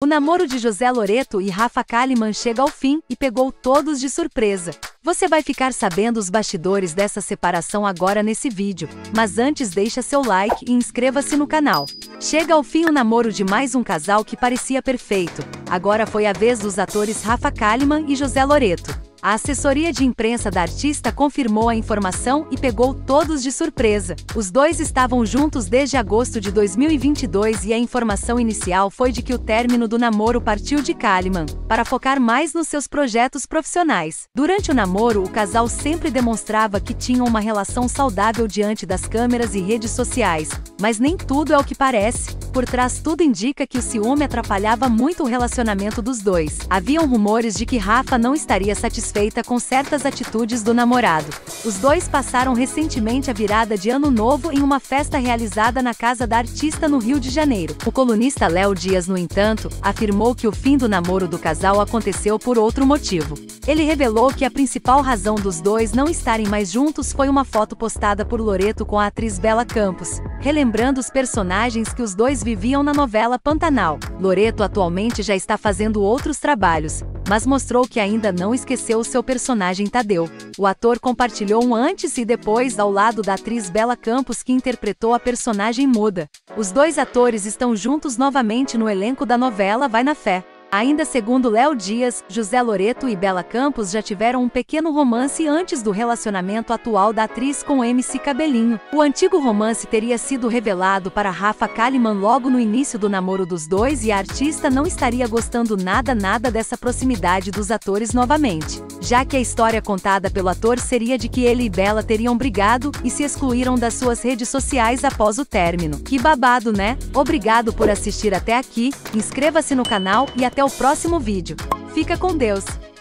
O namoro de José Loreto e Rafa Kalimann chega ao fim e pegou todos de surpresa. Você vai ficar sabendo os bastidores dessa separação agora nesse vídeo, mas antes deixa seu like e inscreva-se no canal. Chega ao fim o namoro de mais um casal que parecia perfeito. Agora foi a vez dos atores Rafa Kalimann e José Loreto. A assessoria de imprensa da artista confirmou a informação e pegou todos de surpresa. Os dois estavam juntos desde agosto de 2022 e a informação inicial foi de que o término do namoro partiu de Kalimann, para focar mais nos seus projetos profissionais. Durante o namoro, o casal sempre demonstrava que tinham uma relação saudável diante das câmeras e redes sociais, mas nem tudo é o que parece. Por trás, tudo indica que o ciúme atrapalhava muito o relacionamento dos dois. Haviam rumores de que Rafa não estaria satisfeita com certas atitudes do namorado. Os dois passaram recentemente a virada de ano novo em uma festa realizada na casa da artista no Rio de Janeiro. O colunista Léo Dias, no entanto, afirmou que o fim do namoro do casal aconteceu por outro motivo. Ele revelou que a principal razão dos dois não estarem mais juntos foi uma foto postada por Loreto com a atriz Bella Campos, relembrando os personagens que os dois viviam na novela Pantanal. Loreto atualmente já está fazendo outros trabalhos, mas mostrou que ainda não esqueceu o seu personagem Tadeu. O ator compartilhou um antes e depois ao lado da atriz Bella Campos, que interpretou a personagem muda. Os dois atores estão juntos novamente no elenco da novela Vai na Fé. Ainda segundo Léo Dias, José Loreto e Bella Campos já tiveram um pequeno romance antes do relacionamento atual da atriz com MC Cabelinho. O antigo romance teria sido revelado para Rafa Kalimann logo no início do namoro dos dois e a artista não estaria gostando nada dessa proximidade dos atores novamente, já que a história contada pelo ator seria de que ele e Bella teriam brigado e se excluíram das suas redes sociais após o término. Que babado, né? Obrigado por assistir até aqui, inscreva-se no canal e até o próximo vídeo. Fica com Deus!